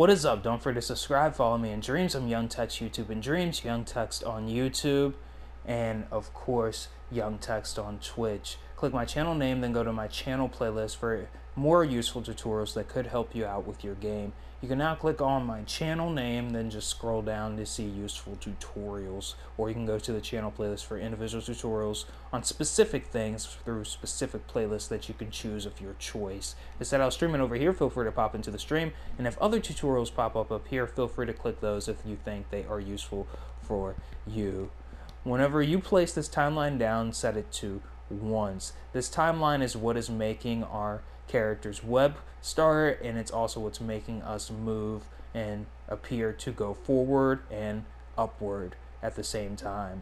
What is up? Don't forget to subscribe, follow me in Dreams. I'm Young Text YouTube and Dreams, Young Text on YouTube, and of course Young Text on Twitch. Click my channel name, then go to my channel playlist for more useful tutorials that could help you out with your game. You can now click on my channel name, then just scroll down to see useful tutorials, or you can go to the channel playlist for individual tutorials on specific things through specific playlists that you can choose of your choice. Instead, I'll stream it over here. Feel free to pop into the stream, and if other tutorials pop up here, feel free to click those if you think they are useful for you. Whenever you place this timeline down, set it to once. This timeline is what is making our character's web start, and it's also what's making us move and appear to go forward and upward at the same time.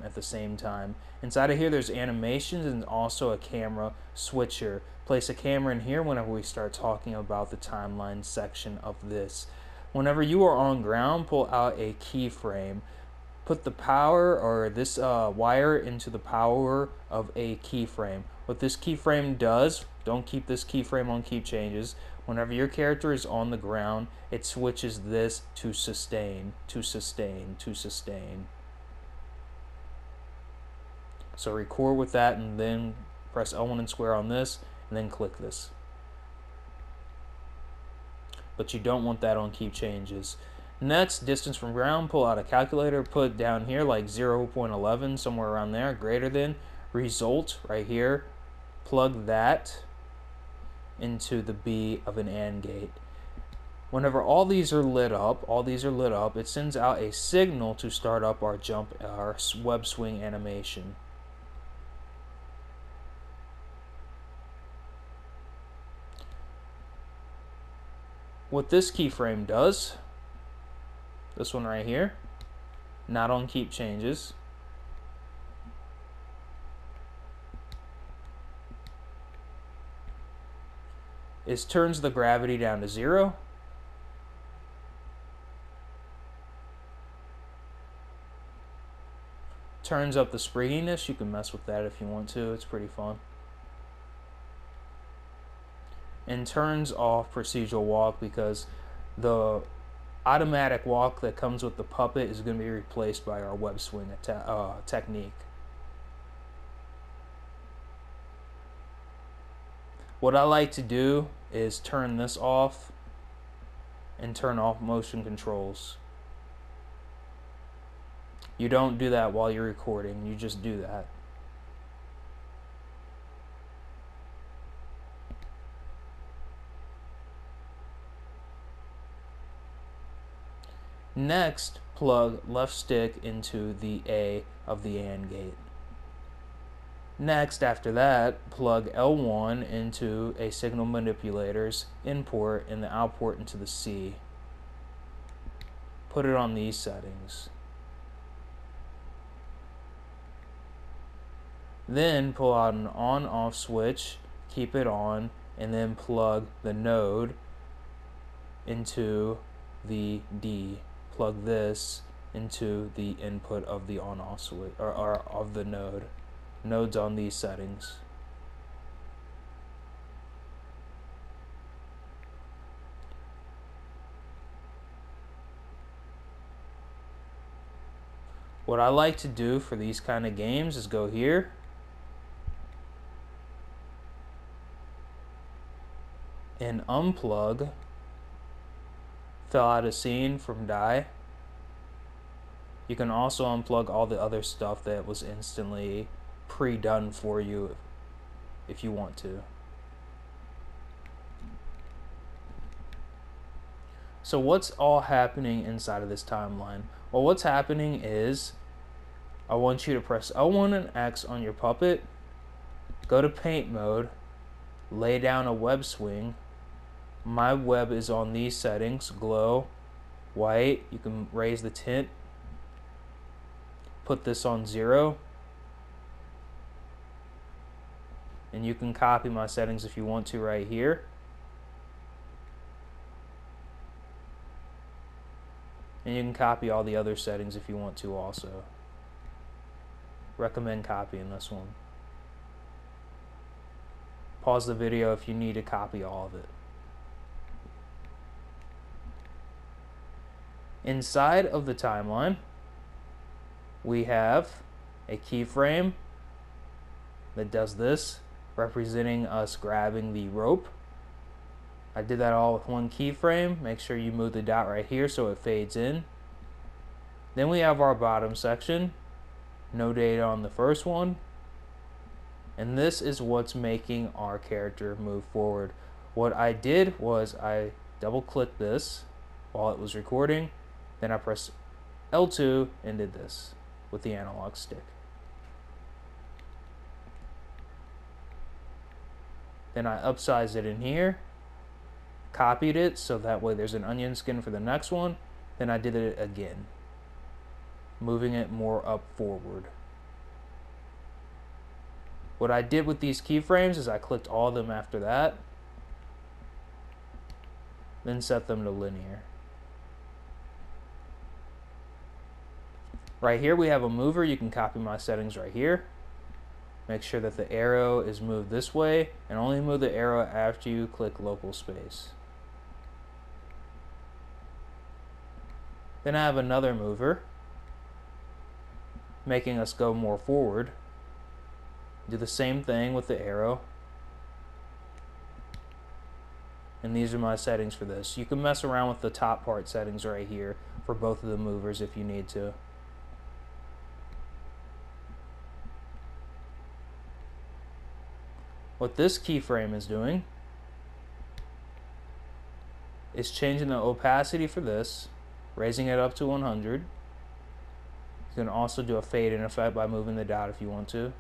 Inside of here, there's animations and also a camera switcher. Place a camera in here whenever we start talking about the timeline section of this. Whenever you are on ground, pull out a keyframe. Put the power, or this wire, into the power of a keyframe. What this keyframe does, don't keep this keyframe on keep changes. Whenever your character is on the ground, it switches this to sustain, So record with that, and then press L1 and square on this, and then click this. But you don't want that on keep changes. Next, distance from ground, pull out a calculator, put down here like 0.11, somewhere around there, greater than, result right here, plug that into the B of an AND gate. Whenever all these are lit up, it sends out a signal to start up our jump, our web swing animation. What this keyframe does, this one right here, not on keep changes, is turns the gravity down to 0. Turns up the springiness. You can mess with that if you want to. It's pretty fun. And turns off procedural walk, because the automatic walk that comes with the puppet is going to be replaced by our web swing technique. What I like to do is turn this off and turn off motion controls. You don't do that while you're recording, you just do that. Next, plug left stick into the A of the AND gate. Next, after that, plug L1 into a signal manipulator's input and the output into the C. Put it on these settings. Then pull out an on-off switch, keep it on, and then plug the node into the D. Plug this into the input of the on-off switch, or of the node. Nodes on these settings. What I like to do for these kind of games is go here, and unplug, fill out a scene from die. You can also unplug all the other stuff that was instantly pre-done for you if you want to. So what's all happening inside of this timeline? Well, what's happening is I want you to press L1 and X on your puppet, go to paint mode, lay down a web swing. My web is on these settings, glow, white, you can raise the tint, put this on 0, and you can copy my settings if you want to right here, and you can copy all the other settings if you want to also. Recommend copying this one. Pause the video if you need to copy all of it. Inside of the timeline, we have a keyframe that does this, representing us grabbing the rope. I did that all with one keyframe. Make sure you move the dot right here so it fades in. Then we have our bottom section. No data on the first one. And this is what's making our character move forward. What I did was I double clicked this while it was recording. Then I pressed L2 and did this with the analog stick. Then I upsized it in here, copied it so that way there's an onion skin for the next one. Then I did it again, moving it more up forward. What I did with these keyframes is I clicked all of them after that, then set them to linear. Right here we have a mover. You can copy my settings right here. Make sure that the arrow is moved this way, and only move the arrow after you click local space. Then I have another mover, making us go more forward. Do the same thing with the arrow. And these are my settings for this. You can mess around with the top part settings right here for both of the movers if you need to. What this keyframe is doing is changing the opacity for this, raising it up to 100. You can also do a fade in effect by moving the dot if you want to.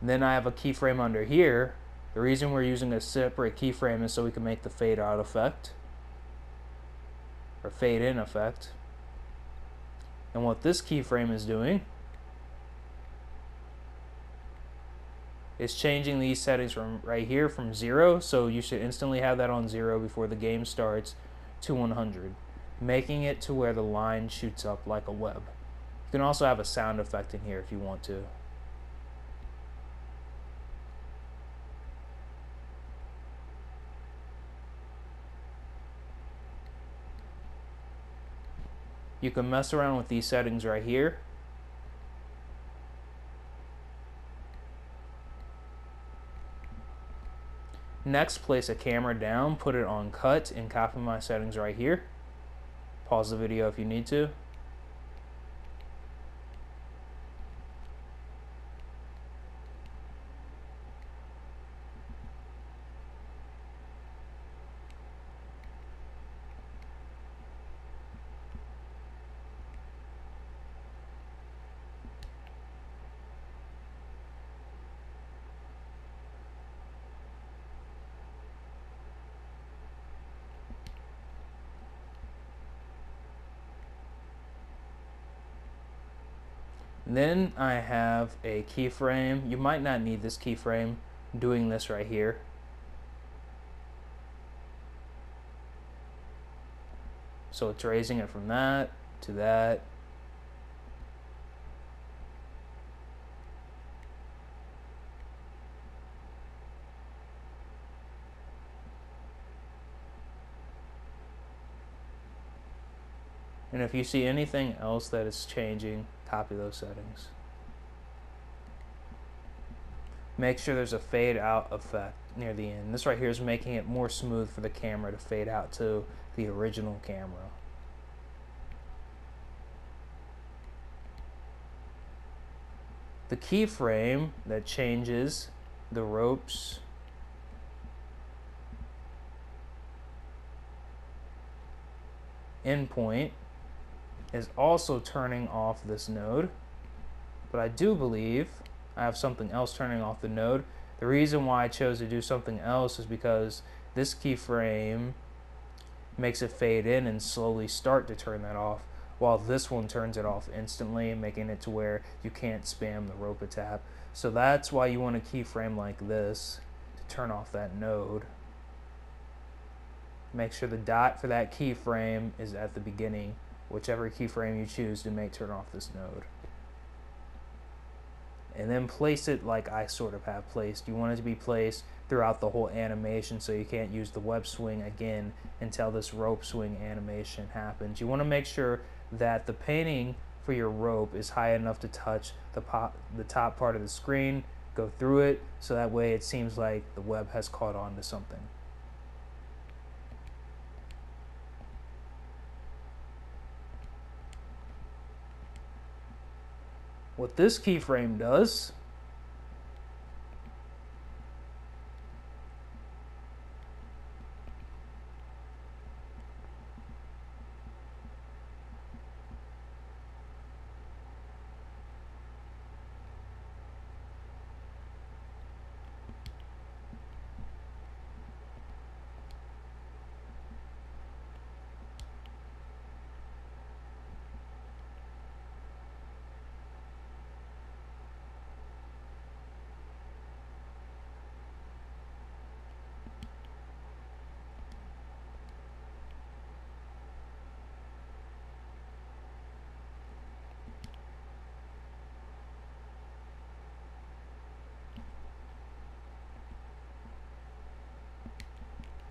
Then I have a keyframe under here. The reason we're using a separate keyframe is so we can make the fade out effect or fade in effect. And what this keyframe is doing is changing these settings from right here from 0, so you should instantly have that on 0 before the game starts, to 100, making it to where the line shoots up like a web. You can also have a sound effect in here if you want to. You can mess around with these settings right here. Next, place a camera down, put it on cut, and copy my settings right here. Pause the video if you need to. Then I have a keyframe. You might not need this keyframe, doing this right here. So it's raising it from that to that. And if you see anything else that is changing, copy those settings. Make sure there's a fade out effect near the end. This right here is making it more smooth for the camera to fade out to the original camera. The keyframe that changes the ropes endpoint is also turning off this node, but I do believe I have something else turning off the node. The reason why I chose to do something else is because this keyframe makes it fade in and slowly start to turn that off, while this one turns it off instantly, making it to where you can't spam the rope attack. So that's why you want a keyframe like this to turn off that node. make sure the dot for that keyframe is at the beginning, whichever keyframe you choose to make turn off this node. And then place it like I sort of have placed. You want it to be placed throughout the whole animation, so you can't use the web swing again until this rope swing animation happens. You want to make sure that the painting for your rope is high enough to touch the top part of the screen, go through it, so that way it seems like the web has caught on to something. What this keyframe does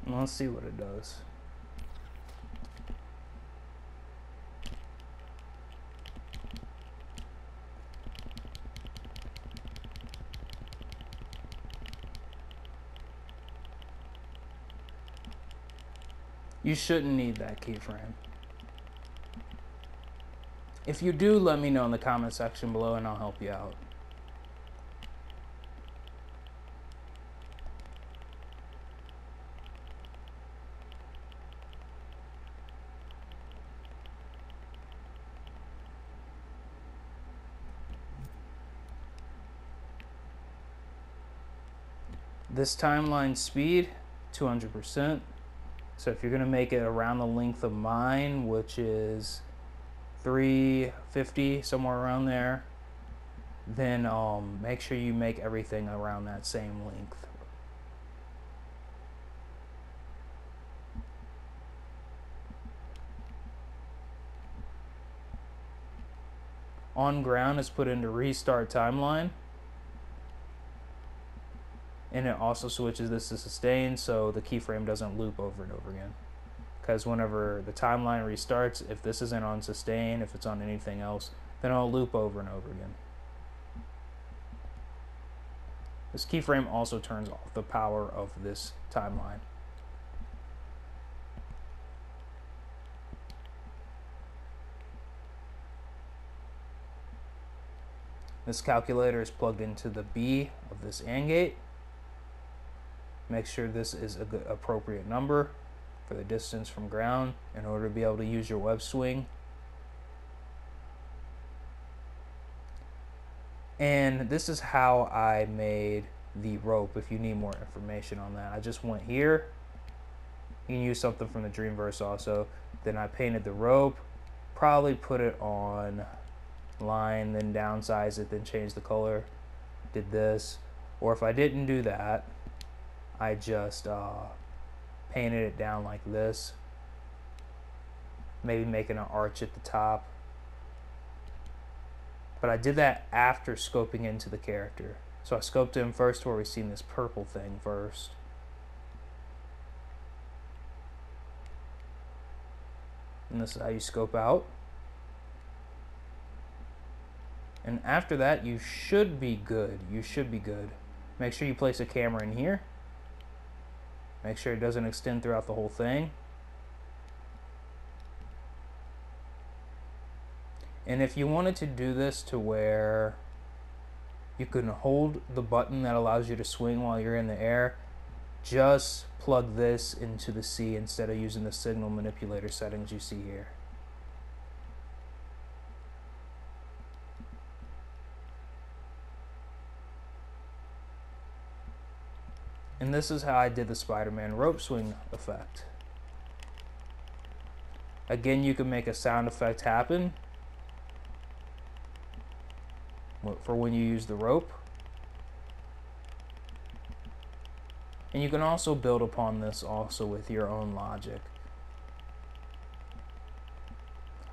Let's see what it does. You shouldn't need that keyframe. If you do, let me know in the comment section below and I'll help you out. This timeline speed, 200%. So if you're gonna make it around the length of mine, which is 350, somewhere around there, then make sure you make everything around that same length. On ground is put into restart timeline. And it also switches this to sustain, so the keyframe doesn't loop over and over again. Because whenever the timeline restarts, if this isn't on sustain, if it's on anything else, then it'll loop over and over again. This keyframe also turns off the power of this timeline. This calculator is plugged into the B of this AND gate. Make sure this is a good appropriate number for the distance from ground in order to be able to use your web swing. And this is how I made the rope. If you need more information on that, I just went here. You can use something from the Dreamverse also. Then I painted the rope, probably put it on line, then downsize it, then change the color. Did this, or if I didn't do that, I just painted it down like this, maybe making an arch at the top. But I did that after scoping into the character. So I scoped him first where we've seen this purple thing first. And this is how you scope out. And after that, you should be good. You should be good. Make sure you place a camera in here. Make sure it doesn't extend throughout the whole thing. And if you wanted to do this to where you can hold the button that allows you to swing while you're in the air, just plug this into the C instead of using the signal manipulator settings you see here. And this is how I did the Spider-Man rope swing effect. Again, you can make a sound effect happen for when you use the rope. And you can also build upon this also with your own logic.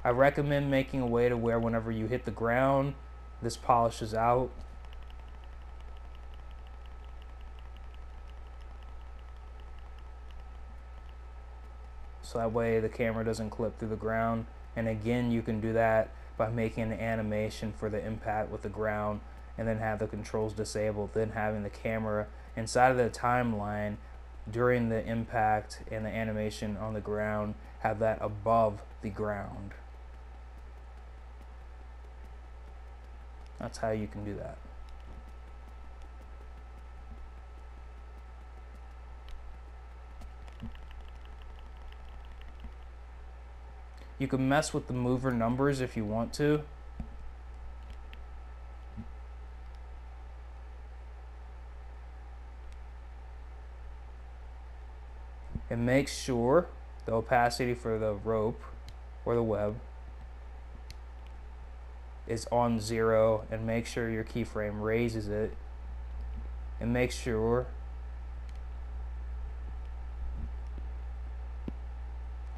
I recommend making a way to where whenever you hit the ground, this polishes out. So that way the camera doesn't clip through the ground. And again, you can do that by making an animation for the impact with the ground and then have the controls disabled, then having the camera inside of the timeline during the impact and the animation on the ground, have that above the ground. That's how you can do that. You can mess with the mover numbers if you want to. And make sure the opacity for the rope or the web is on 0, and make sure your keyframe raises it, and make sure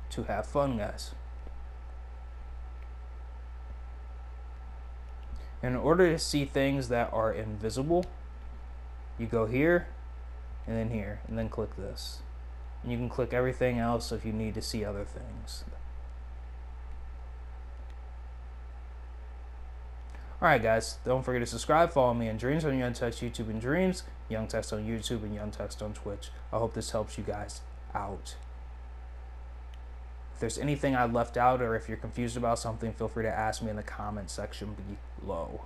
to have fun, guys. In order to see things that are invisible, you go here, and then click this. And you can click everything else if you need to see other things. Alright guys, don't forget to subscribe, follow me on Dreams on Young Text YouTube and Dreams, Young Text on YouTube and Young Text on Twitch. I hope this helps you guys out. If there's anything I left out or if you're confused about something, feel free to ask me in the comment section below.